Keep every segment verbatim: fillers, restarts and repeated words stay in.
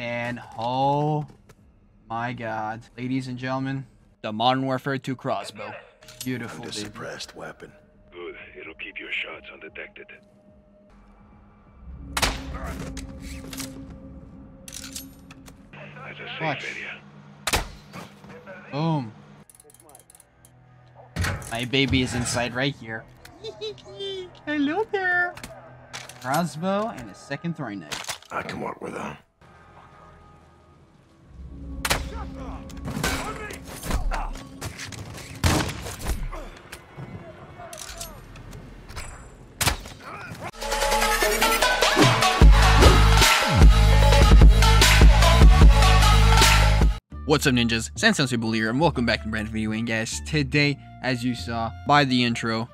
And oh my god, ladies and gentlemen, the Modern Warfare two crossbow. Beautiful. The suppressed weapon. Good. It'll keep your shots undetected. All right. That's a Watch. safe area. Boom. My baby is inside right here. Hello there. Crossbow and a second throwing knife. I can work with them. What's up, ninjas? Unseeable here, and welcome back to brand new video. And guys, today, as you saw by the intro,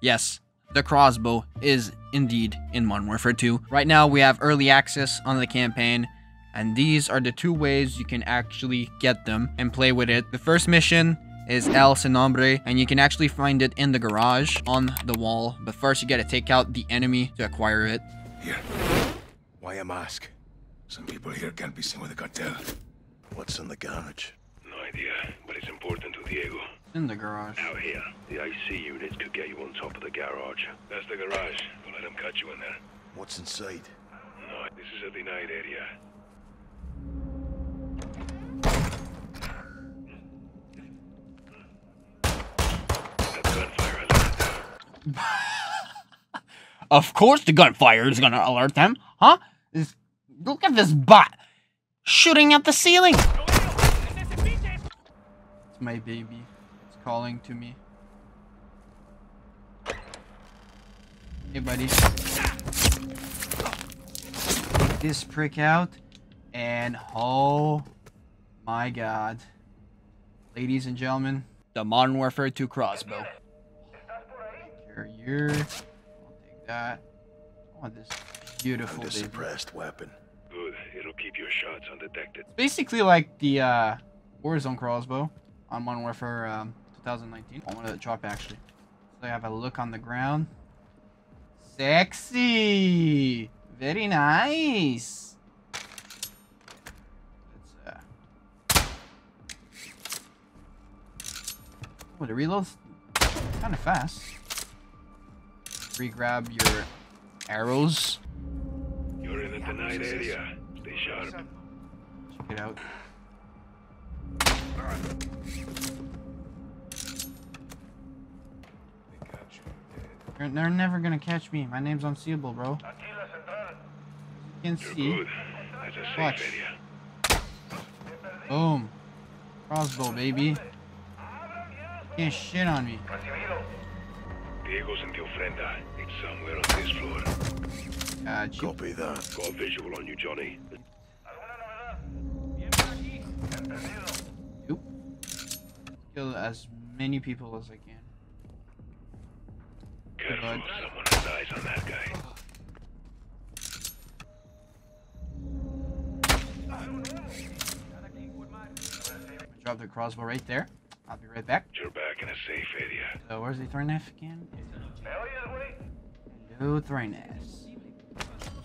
yes, the crossbow is indeed in Modern Warfare two. Right now, we have early access on the campaign, and these are the two ways you can actually get them and play with it. The first mission is El Sin Nombre, and you can actually find it in the garage on the wall. But first, you gotta take out the enemy to acquire it. Here, why a mask? Some people here can't be seen with the cartel. What's in the garage? No idea, but it's important to Diego. In the garage. Out here, the A C units could get you on top of the garage. That's the garage. Don't let them cut you in there. What's inside? No, this is a denied area. That's gunfire alert. Of course the gunfire is gonna alert them, huh? This, look at this bot. Shooting at the ceiling. It's my baby. It's calling to me. Hey, buddy. Take this prick out, and oh my god, ladies and gentlemen, the Modern Warfare two crossbow. Carrier. I'll take that. I want this beautiful baby. Suppressed weapon. Good. It'll keep your shots undetected. It's basically like the uh, Warzone crossbow on Modern Warfare um, twenty nineteen. I wanted to drop actually. So I have a look on the ground. Sexy. Very nice. Let's, uh... oh, the reload's kind of fast. Re-grab your arrows. You're in a denied area. Stay sharp. Check it out. They're, they're never gonna catch me. My name's Unseeable, bro. You can see. Watch. Boom. Crossbow, baby. You can't shit on me. Diego's in the ofrenda. It's somewhere on this floor. Uh, Copy that. Got a visual on you, Johnny. Oop. Kill as many people as I can. Careful, if someone has eyes on that guy. Drop the crossbow right there. I'll be right back. You're back in a safe area. So where's the throwing knife again? No throwing knives.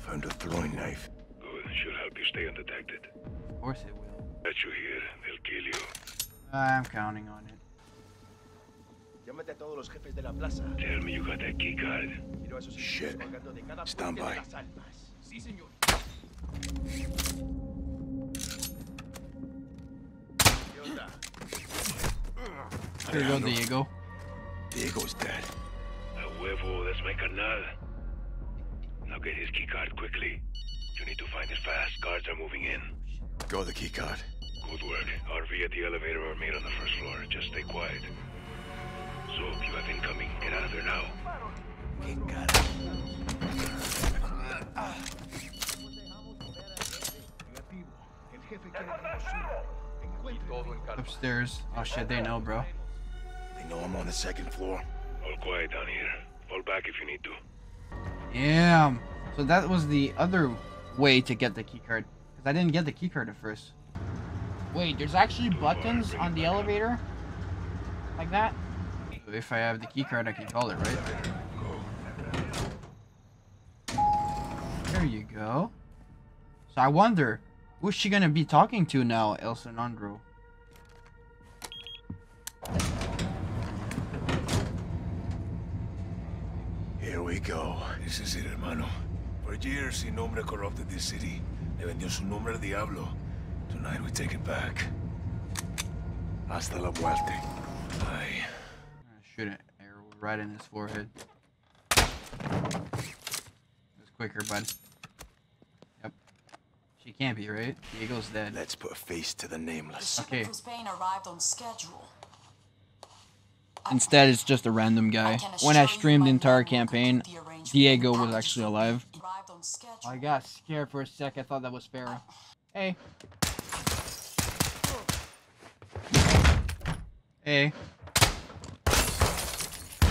Found a throwing knife. Good, should help you stay undetected. Of course it will. Let you here, they'll kill you. I'm counting on it. Tell me you got that key card. Shit. Stand by. There you go, Diego. Diego's dead. A huevo, that's my canal. Now get his keycard quickly. You need to find it fast. Guards are moving in. Go the keycard. Good work. R V at the elevator are made on the first floor. Just stay quiet. So you have incoming. Get out of there now. Upstairs. Oh shit, they know, bro. They know I'm on the second floor. All quiet down here. Fall back if you need to. Damn. So that was the other way to get the keycard, because I didn't get the keycard at first. Wait, there's actually buttons on the elevator, like that. So if I have the keycard, I can call it, right? There you go. So I wonder, Who's she gonna be talking to now, El Sin Nombre? Here we go. This is it, hermano. For years, El Sin Nombre corrupted this city. Le vendió su nombre al diablo. Tonight we take it back. Hasta la muerte. Aye. I shouldn't. Arrow right in his forehead. It's quicker, bud. Yep. She can't be, right? Diego's dead. Let's put a face to the nameless. Okay. Spain arrived on schedule. Instead, it's just a random guy. When I streamed the entire campaign, Diego was actually alive. I got scared for a sec. I thought that was Pharaoh. Hey. Hey.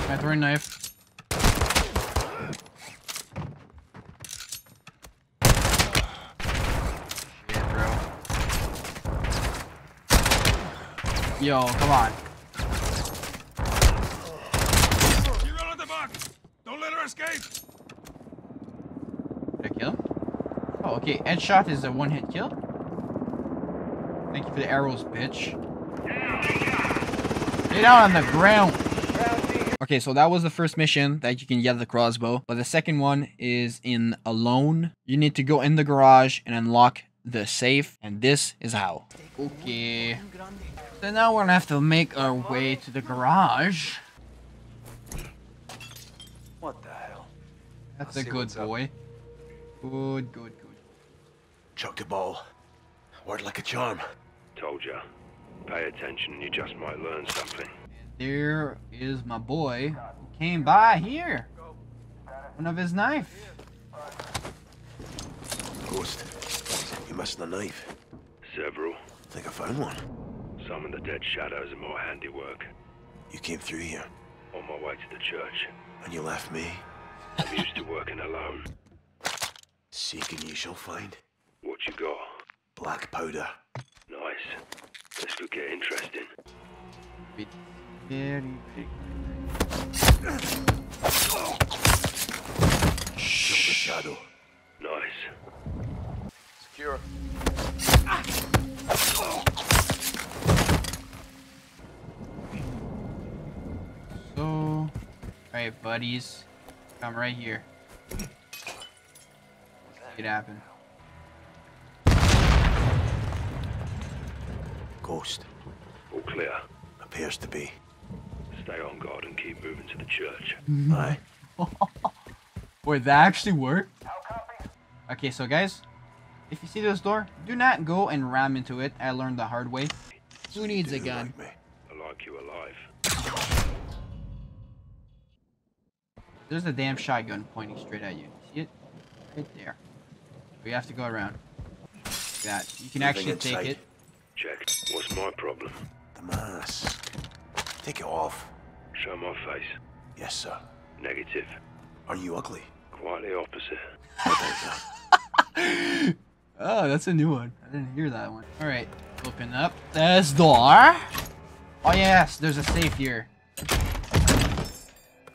I throw a knife. Shit, bro. Yo, come on. She ran out the box. Don't let her escape. Did I kill him? Oh, okay. Headshot is a one-hit kill. Thank you for the arrows, bitch. Get out on the ground. Okay, so that was the first mission that you can get the crossbow. But the second one is in Alone. You need to go in the garage and unlock the safe. And this is how. Okay. So now we're gonna have to make our way to the garage. What the hell? That's a good boy. Good, good, good. Chuck the ball. Word like a charm. Told ya. Pay attention, you just might learn something. There is my boy who came by here. One of his knife. Ghost, you missed the knife. Several. I think I found one. Some of the dead shadows are more handiwork. You came through here? On my way to the church. And you left me? I'm used to working alone. Seek and you shall find. What you got? Black powder. Nice. This could get interesting. Be very big. Oh. Shh. Shadow. Nice. Secure. Ah. Oh. So, all right, buddies, come right here. It happened. Ghost. All clear. Appears to be. Stay on guard and keep moving to the church. Aye. Wait, that actually worked? Okay, so guys, if you see this door, do not go and ram into it. I learned the hard way. Who needs a gun? Like I like you alive. There's a damn shotgun pointing straight at you. See it? Right there. We have to go around. Like that. You can actually take it. Check. What's my problem? The mask. Take it off. Show my face. Yes, sir. Negative. Are you ugly? Quite the opposite. Oh, that's a new one. I didn't hear that one. All right. Open up this door. Oh, yes. There's a safe here.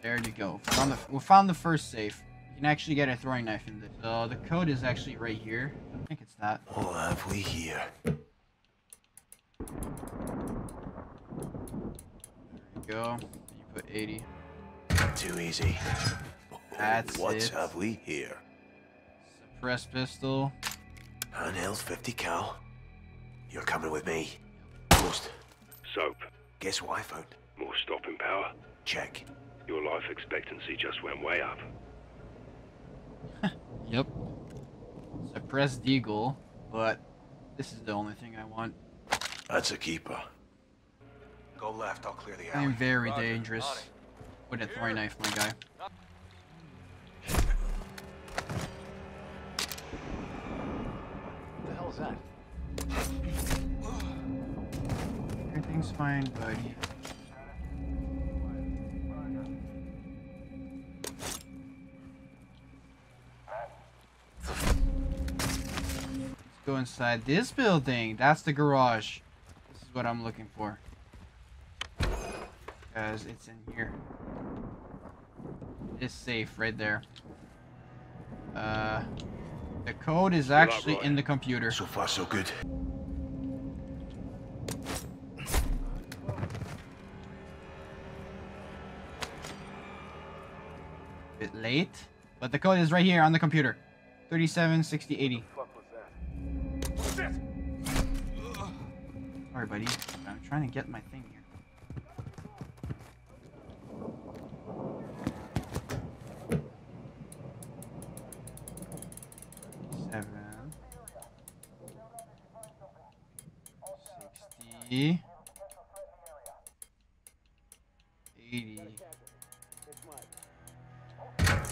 There you go. Found the, we found the first safe. You can actually get a throwing knife in this. So the code is actually right here. I think it's that. What have we here? There you go. You put eighty. Too easy. That's what it. What have we here? Suppressed pistol. Handheld fifty cal. You're coming with me. Ghost. Soap. Guess what I found? More stopping power. Check. Your life expectancy just went way up. Yep. Suppressed deagle, but this is the only thing I want. That's a keeper. Go left, I'll clear the alley. I'm very Roger, dangerous. Body. With a throwing knife, my guy. What the hell is that? Everything's fine, buddy. Let's go inside this building. That's the garage. What I'm looking for, because it's in here. It's safe right there. Uh, The code is actually in the computer. So far, so good. Bit late, but the code is right here on the computer. thirty-seven sixty eighty. Sorry, buddy. I'm trying to get my thing here. seven sixty eighty.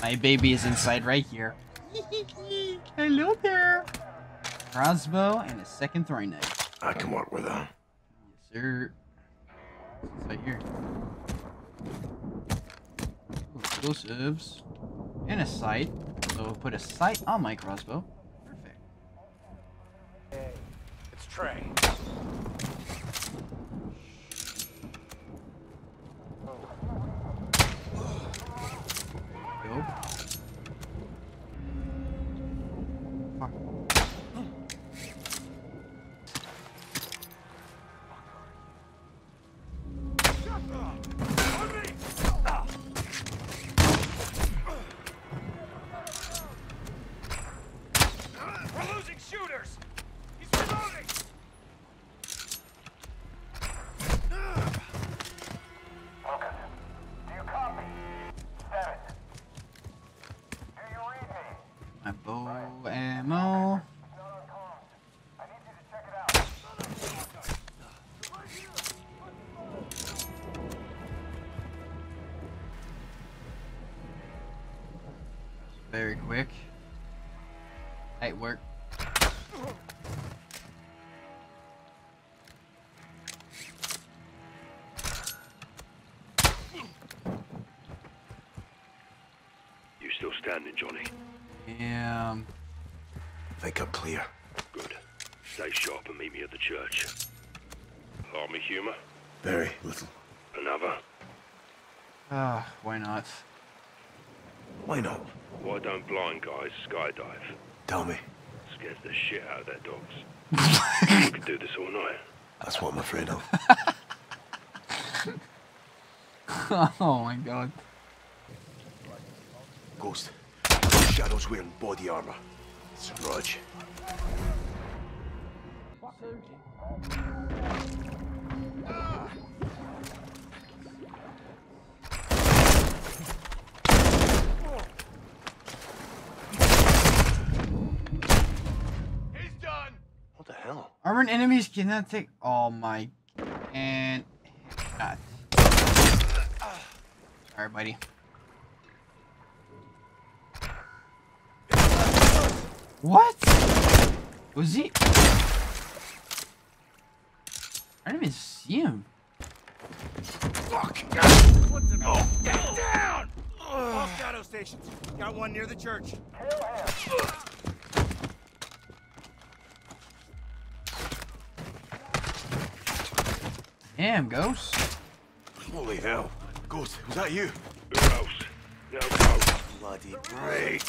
My baby is inside right here. Hello there. Crossbow and a second throwing knife. I can work with them. Yes, sir. It's right here. Ooh, explosives. And a sight. So we'll put a sight on my crossbow. Perfect. Hey, it's Trey. Very quick. Light work. You still standing, Johnny? Yeah. I think I'm clear. Good. Stay sharp and meet me at the church. Army humor? Very little. Another? Ah, uh, why not? Why not? Why don't blind guys skydive? Tell me. Scares the shit out of their dogs. We could do this all night. That's what I'm afraid of. Oh my god. Ghost. Shadow's wearing body armor. It's Raj. Armored enemies cannot take. Oh my. And. God. Alright, buddy. What? Was he. I didn't even see him. Fuck! Put them all down! All shadow stations. Got one near the church. Damn, Ghost. Holy hell. Ghost, was that you? Ghost. No, Ghost. Bloody break.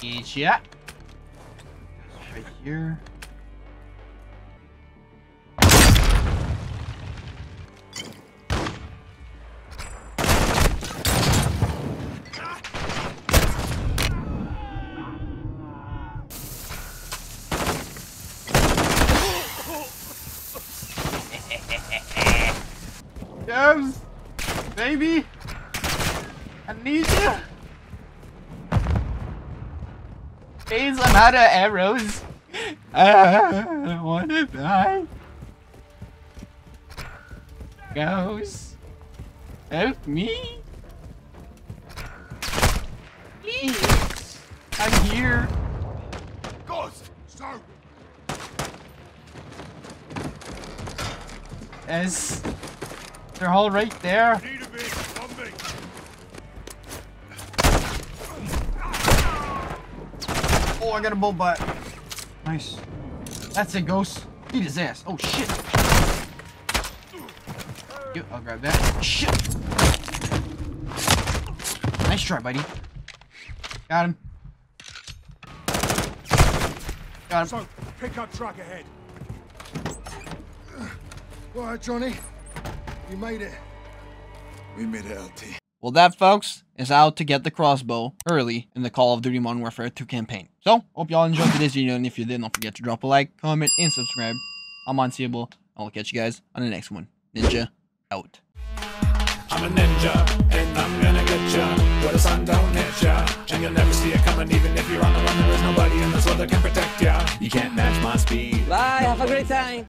Eat ya. Right here. Ghost, baby, I need you. Please, I'm out of arrows. I don't want to die. Ghost, help me. Please, I'm here. Ghost, stop. Yes. They're all right there. Oh, I got a bull butt. Nice. That's it, Ghost. Beat his ass. Oh, shit. I'll grab that. Shit. Nice try, buddy. Got him. Got him. So, pick up truck ahead. All right, Johnny. You made it. We made it, L T. Well, that, folks, is how to get the crossbow early in the Call of Duty Modern Warfare two campaign. So, hope y'all enjoyed today's video, and if you did, don't forget to drop a like, comment, and subscribe. I'm Unseeable, and we'll catch you guys on the next one. Ninja out. I'm a ninja, and I'm gonna get ya. Where the sun don't hit ya, and you'll never see it coming. Even if you're on the run, there is nobody in this world that can protect ya. You can't match my speed. Bye, have a great time.